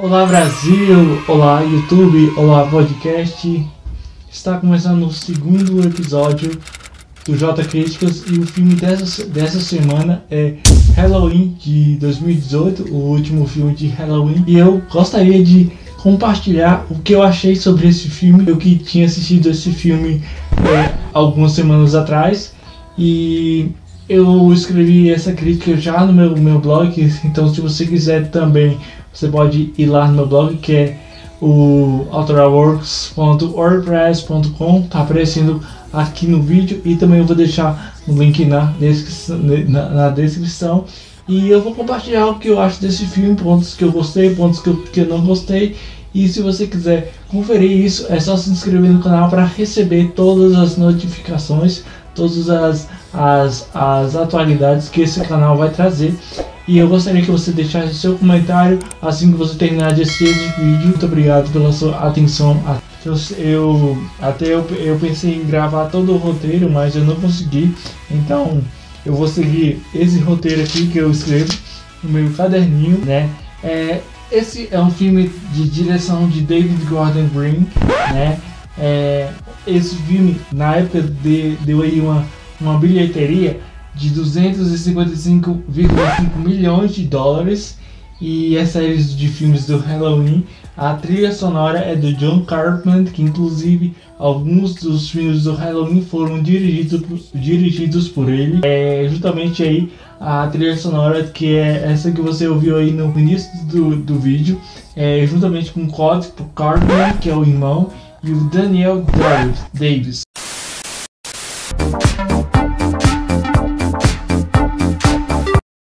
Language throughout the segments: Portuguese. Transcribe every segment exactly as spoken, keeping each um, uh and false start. Olá Brasil, olá YouTube, olá podcast. Está começando o segundo episódio do J Críticas e o filme dessa, dessa semana é Halloween de dois mil e dezoito, o último filme de Halloween. E eu gostaria de compartilhar o que eu achei sobre esse filme. Eu que tinha assistido esse filme é, algumas semanas atrás e eu escrevi essa crítica já no meu, meu blog, então se você quiser também você pode ir lá no meu blog, que é o author works ponto wordpress ponto com, tá aparecendo aqui no vídeo e também eu vou deixar o link na, na, na descrição. E eu vou compartilhar o que eu acho desse filme, pontos que eu gostei, pontos que eu, que eu não gostei. E se você quiser conferir isso, é só se inscrever no canal para receber todas as notificações, todas as, as, as atualidades que esse canal vai trazer. E eu gostaria que você deixasse seu comentário assim que você terminar de assistir esse vídeo. Muito obrigado pela sua atenção. Eu, até eu, eu pensei em gravar todo o roteiro, mas eu não consegui. Então eu vou seguir esse roteiro aqui que eu escrevo no meu caderninho, né? É, esse é um filme de direção de David Gordon Green, né? É, esse filme na época de, deu aí uma, uma bilheteria de duzentos e cinquenta e cinco vírgula cinco milhões de dólares e é série de filmes do Halloween. A trilha sonora é do John Carpenter, que inclusive alguns dos filmes do Halloween foram dirigidos, dirigidos por ele. É justamente aí a trilha sonora que é essa que você ouviu aí no início do, do vídeo, é juntamente com Scott Carpenter, que é o irmão, e o Daniel Davis.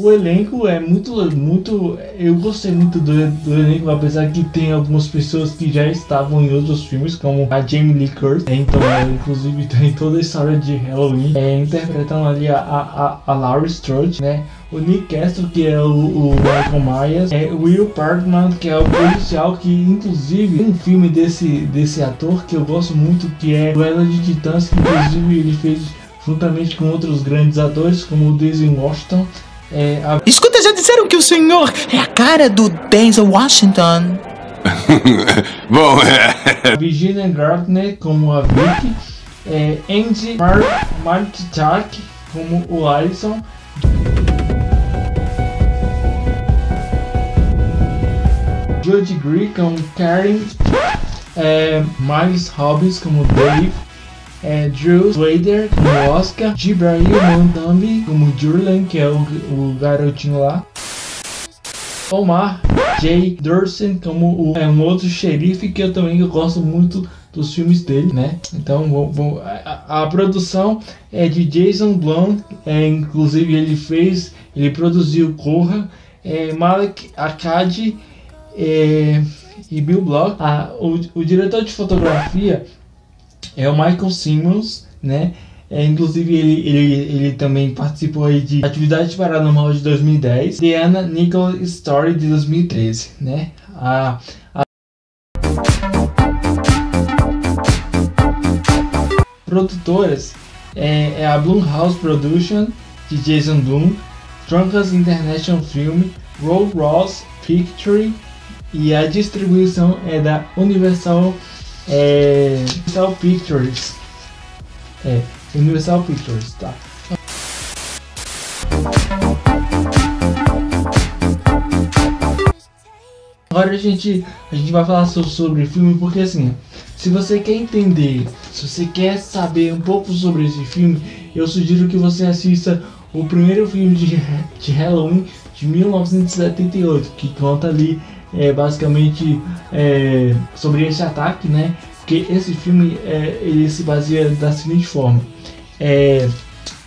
O elenco é muito, muito, eu gostei muito do, do elenco, apesar que tem algumas pessoas que já estavam em outros filmes, como a Jamie Lee Curtis, então ela inclusive tem toda a história de Halloween, é, interpretando ali a, a, a Laurie Strode, né? O Nick Castle, que é o, o Michael Myers, é o Will Parkman, que é o policial, que inclusive tem um filme desse, desse ator que eu gosto muito, que é Duelo de Titãs, que inclusive ele fez juntamente com outros grandes atores, como o Denzel Washington. É, a... Escuta, já disseram que o senhor é a cara do Denzel Washington. Bom, é... Virginia Gardner como a Vicky, é, Andy Marchak como o Alisson. Judy Greer como Karen, é, Miles Hobbins como Dave, é, Drew Slater como Oscar, Gabriel Mandami como Jurlen, que é o, o garotinho lá, Omar Jake Dursin como o, é um outro xerife que eu também eu gosto muito dos filmes dele, né? Então vou, vou, a, a produção é de Jason Blum, é, inclusive ele fez, ele produziu Corra, é, Malik Akadi, é, e Bill Block. Ah, o, o diretor de fotografia é o Michael Simmons, né? É, inclusive ele, ele, ele também participou aí de Atividade Paranormal de dois mil e dez, Diana Nicole Story de dois mil e treze, né? A, a... Produtoras é, é a Blumhouse Production de Jason Blum, Trunkers International Film, Rob Ross Picture, e a distribuição é da Universal É, Universal Pictures, é, Universal Pictures, tá? Agora a gente, a gente vai falar sobre, sobre filme, porque assim, se você quer entender, se você quer saber um pouco sobre esse filme, eu sugiro que você assista o primeiro filme de, de Halloween de mil novecentos e setenta e oito, que conta ali É, basicamente é, sobre esse ataque, né? Porque esse filme é, ele se baseia da seguinte forma: é,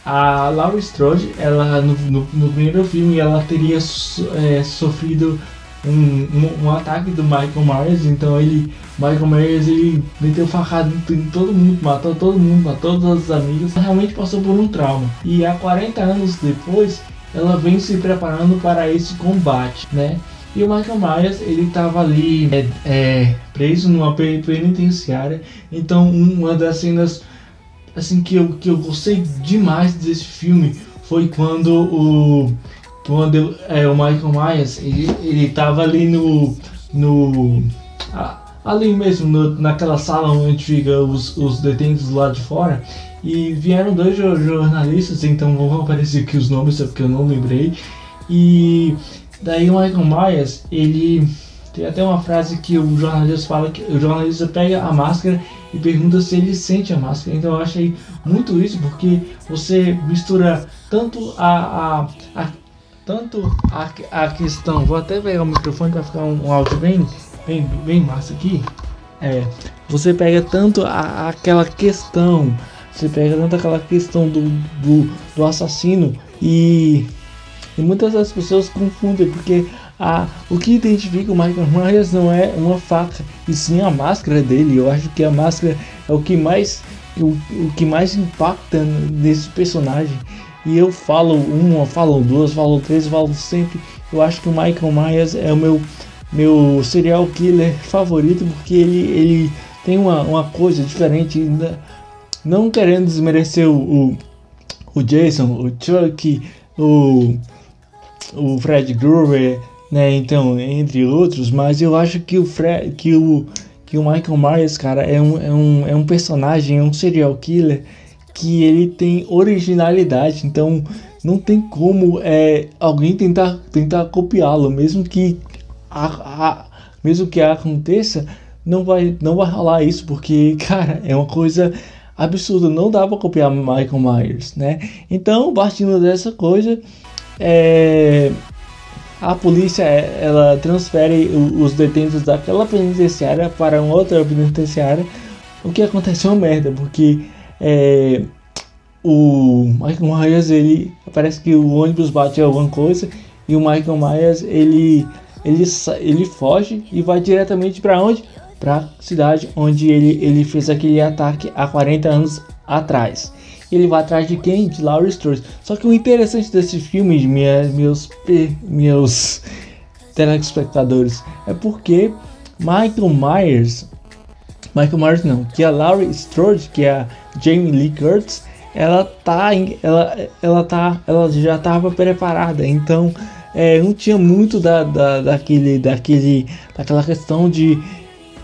a Laurie Strode, ela no, no, no primeiro filme, ela teria é, sofrido um, um, um ataque do Michael Myers. Então ele, Michael Myers, ele meteu facada em todo mundo, matou todo mundo, matou todas as amigas. Realmente passou por um trauma. E há quarenta anos depois, ela vem se preparando para esse combate, né? E o Michael Myers, ele estava ali é, é, preso numa penitenciária. Então uma das cenas assim, que, eu, que eu gostei demais desse filme foi quando o, quando, é, o Michael Myers ele estava ali no, no ah, ali mesmo, no, naquela sala onde fica os, os detentos lá de fora. E vieram dois jornalistas, então vão aparecer aqui os nomes, porque eu não lembrei. E daí o Michael Myers, ele tem até uma frase que o jornalista fala, que o jornalista pega a máscara e pergunta se ele sente a máscara. Então eu achei muito isso, porque você mistura tanto a, a, a, tanto a, a questão... Vou até pegar o microfone para ficar um, um áudio bem, bem, bem massa aqui. É, você pega tanto a, aquela questão... Você pega tanto aquela questão do, do, do assassino e, e muitas das pessoas confundem, porque a, o que identifica o Michael Myers não é uma faca, e sim a máscara dele. Eu acho que a máscara é o que mais, o, o que mais impacta nesse personagem. E eu falo uma, falo duas, falo três, falo sempre. Eu acho que o Michael Myers é o meu, meu serial killer favorito, porque ele, ele tem uma, uma coisa diferente ainda. Não querendo desmerecer o, o, o Jason, o Chuck, o, o Fred Krueger, né? Então, entre outros, mas eu acho que o, Fred, que o, que o Michael Myers, cara, é um, é, um, é um personagem, é um serial killer que ele tem originalidade. Então, não tem como é, alguém tentar, tentar copiá-lo, mesmo que, a, a, mesmo que aconteça, não vai, não vai rolar isso, porque, cara, é uma coisa... absurdo, não dá para copiar Michael Myers, né? Então, partindo dessa coisa, é... a polícia, ela transfere os detentos daquela penitenciária para uma outra penitenciária. O que acontece é uma merda, porque é... o Michael Myers, ele... parece que o ônibus bate alguma coisa e o Michael Myers, ele, ele, ele foge e vai diretamente para onde? Para a cidade onde ele, ele fez aquele ataque há quarenta anos atrás. Ele vai atrás de quem? De Laurie Strode. Só que o interessante desse filme, de minha, meus, meus telespectadores, é porque Michael Myers, Michael Myers não, que a Laurie Strode, que é a Jamie Lee Curtis, ela, tá, ela, ela, tá, ela já estava preparada, então é, não tinha muito da, da, daquele, daquele, daquela questão de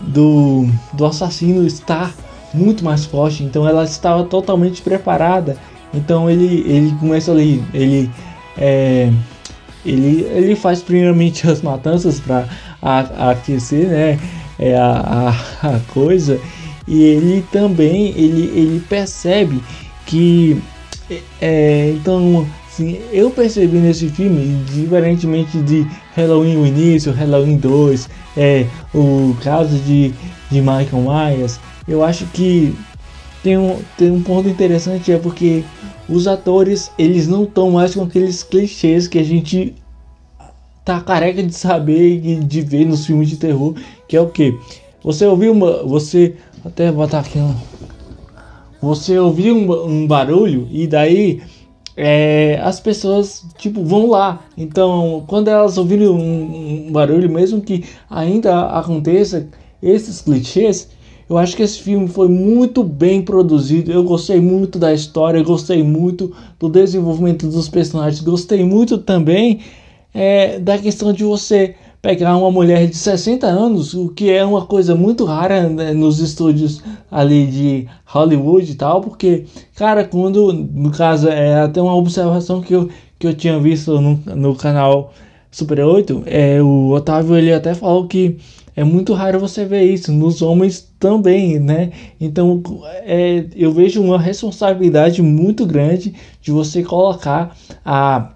Do, do assassino estar muito mais forte. Então ela estava totalmente preparada. Então ele, ele começa ali, ele, é, ele, ele faz primeiramente as matanças para aquecer, né, é, a, a, a coisa. E ele também ele, ele percebe que é, então assim, eu percebi nesse filme, diferentemente de Halloween o início, Halloween dois, é, o caso de, de Michael Myers, eu acho que tem um, tem um ponto interessante, é porque os atores, eles não estão mais com aqueles clichês que a gente tá careca de saber e de ver nos filmes de terror, que é o que? Você ouviu uma... você... até botar aqui... você ouviu um, um barulho e daí... É, as pessoas tipo vão lá. Então quando elas ouvirem um, um barulho, mesmo que ainda aconteça esses clichês, eu acho que esse filme foi muito bem produzido. Eu gostei muito da história, eu gostei muito do desenvolvimento dos personagens, gostei muito também é, da questão de você pegar uma mulher de sessenta anos, o que é uma coisa muito rara, né, nos estúdios ali de Hollywood e tal, porque, cara, quando, no caso, é até uma observação que eu, que eu tinha visto no, no canal Super oito, é, o Otávio, ele até falou que é muito raro você ver isso, nos homens também, né? Então, é, eu vejo uma responsabilidade muito grande de você colocar a...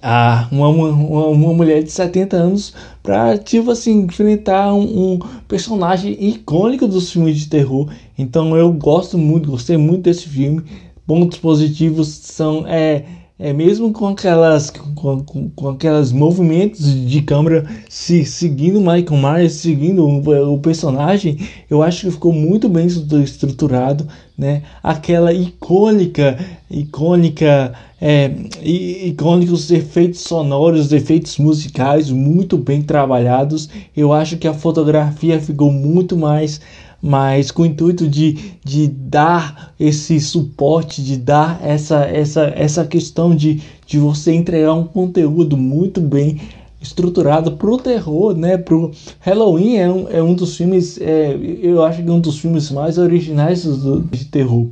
Ah, uma, uma, uma mulher de setenta anos para tipo assim enfrentar um, um personagem icônico dos filmes de terror. Então eu gosto muito, gostei muito desse filme. Pontos positivos são é, é mesmo com aquelas com, com, com aquelas movimentos de câmera se seguindo Michael Myers, seguindo o, o personagem, eu acho que ficou muito bem estruturado, né? Aquela icônica icônica É, e, icônicos efeitos sonoros, efeitos musicais muito bem trabalhados. Eu acho que a fotografia ficou muito mais, mais com o intuito de, de dar esse suporte, de dar essa, essa, essa questão de, de você entregar um conteúdo muito bem estruturado pro terror, né? Pro Halloween é um, é um dos filmes, é, eu acho que é um dos filmes mais originais do, de terror.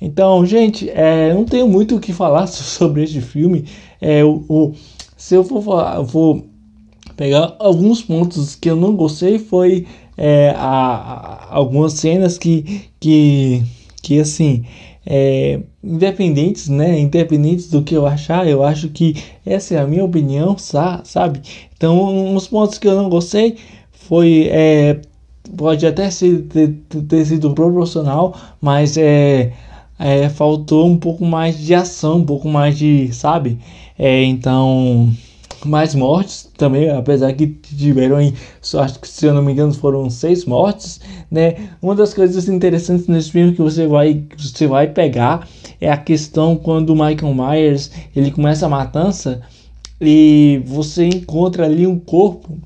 Então, gente, é, eu não tenho muito o que falar sobre este filme. É, o, o, se eu for falar, eu vou pegar alguns pontos que eu não gostei, foi é, a, a, algumas cenas que, que, que assim... É, independentes, né? Independentes do que eu achar, eu acho que essa é a minha opinião, sabe? Então, uns pontos que eu não gostei foi, é, pode até ser, ter, ter sido proporcional, mas é, é, faltou um pouco mais de ação, um pouco mais de, sabe? É, então, mais mortes também, apesar que tiveram aí, acho que, se eu não me engano, foram seis mortes, né? Uma das coisas interessantes nesse filme que você vai, que você vai pegar é a questão quando o Michael Myers, ele começa a matança e você encontra ali um corpo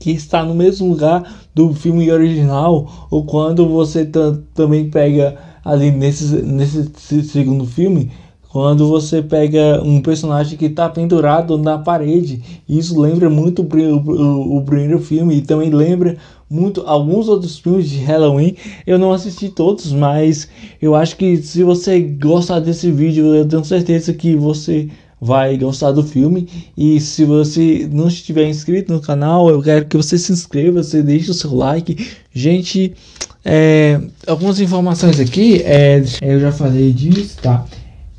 que está no mesmo lugar do filme original, ou quando você t- também pega ali nesse, nesse segundo filme, quando você pega um personagem que está pendurado na parede. Isso lembra muito o, o, o primeiro filme, e também lembra muito alguns outros filmes de Halloween. Eu não assisti todos, mas eu acho que, se você gostar desse vídeo, eu tenho certeza que você vai gostar do filme. E se você não estiver inscrito no canal, eu quero que você se inscreva, você deixe o seu like. Gente, é, algumas informações aqui, é, eu já falei disso, tá?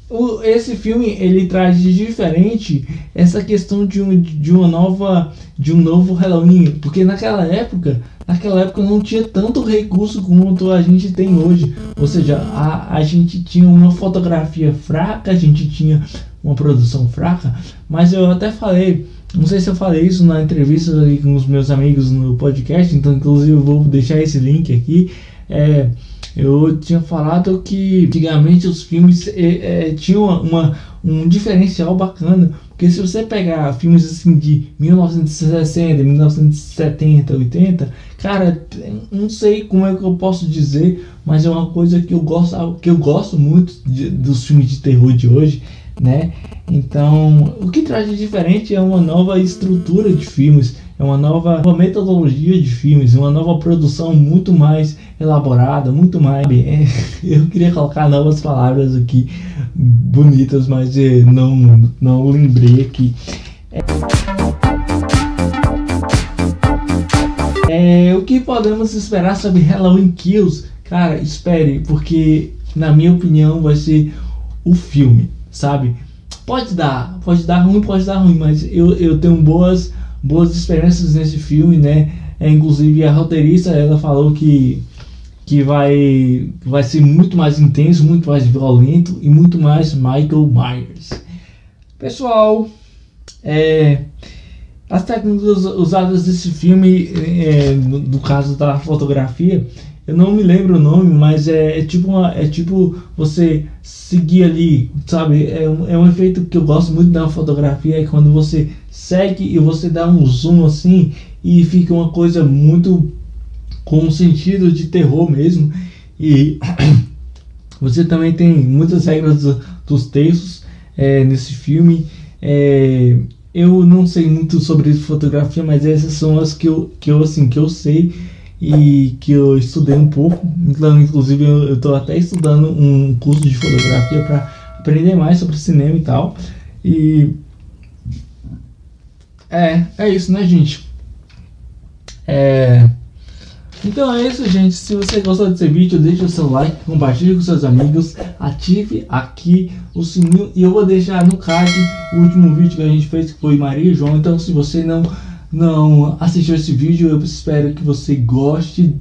O, esse filme, ele traz de diferente essa questão de, um, de uma nova, de um novo Halloween, porque naquela época, naquela época não tinha tanto recurso quanto a gente tem hoje. Ou seja, a, a gente tinha uma fotografia fraca, a gente tinha uma produção fraca, mas eu até falei, não sei se eu falei isso na entrevista com os meus amigos no podcast, então inclusive eu vou deixar esse link aqui, é... Eu tinha falado que antigamente os filmes é, é, tinham uma, uma, um diferencial bacana, porque se você pegar filmes assim de mil novecentos e sessenta, mil novecentos e setenta, oitenta, cara, não sei como é que eu posso dizer, mas é uma coisa que eu gosto, que eu gosto muito de, dos filmes de terror de hoje, né? Então, o que traz de diferente é uma nova estrutura de filmes, é uma nova, uma metodologia de filmes, uma nova produção muito mais elaborada, muito mais... É, eu queria colocar novas palavras aqui bonitas, mas é, não, não lembrei aqui. É, é, o que podemos esperar sobre Halloween Kills? Cara, espere, porque na minha opinião vai ser o filme, sabe? Pode dar, pode dar ruim, pode dar ruim, mas eu, eu tenho boas... boas esperanças nesse filme, né? É, inclusive a roteirista, ela falou que, que vai, vai ser muito mais intenso, muito mais violento e muito mais Michael Myers. Pessoal, é, as técnicas usadas nesse filme, é, no, no caso da fotografia, eu não me lembro o nome, mas é, é, tipo, uma, é tipo você seguir ali, sabe? É um, é um efeito que eu gosto muito da fotografia, é quando você segue e você dá um zoom assim e fica uma coisa muito com sentido de terror mesmo. E você também tem muitas regras do, dos textos é, nesse filme. É, eu não sei muito sobre fotografia, mas essas são as que eu, que eu, assim, que eu sei. E que eu estudei um pouco, então, inclusive eu estou até estudando um curso de fotografia para aprender mais sobre cinema e tal. E é, é isso, né, gente? É... Então é isso, gente. Se você gostou desse vídeo, deixa o seu like, compartilhe com seus amigos, ative aqui o sininho, e eu vou deixar no card o último vídeo que a gente fez, que foi Maria e João. Então, se você não... não assistiu esse vídeo, eu espero que você goste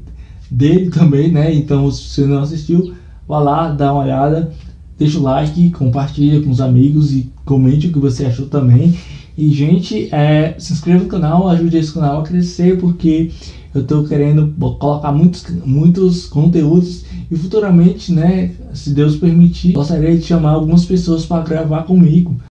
dele também, né? Então, se você não assistiu, vá lá, dá uma olhada, deixa o like, compartilha com os amigos e comente o que você achou também. E, gente, é, se inscreva no canal, ajude esse canal a crescer, porque eu estou querendo colocar muitos, muitos conteúdos, e futuramente, né, se Deus permitir, gostaria de chamar algumas pessoas para gravar comigo.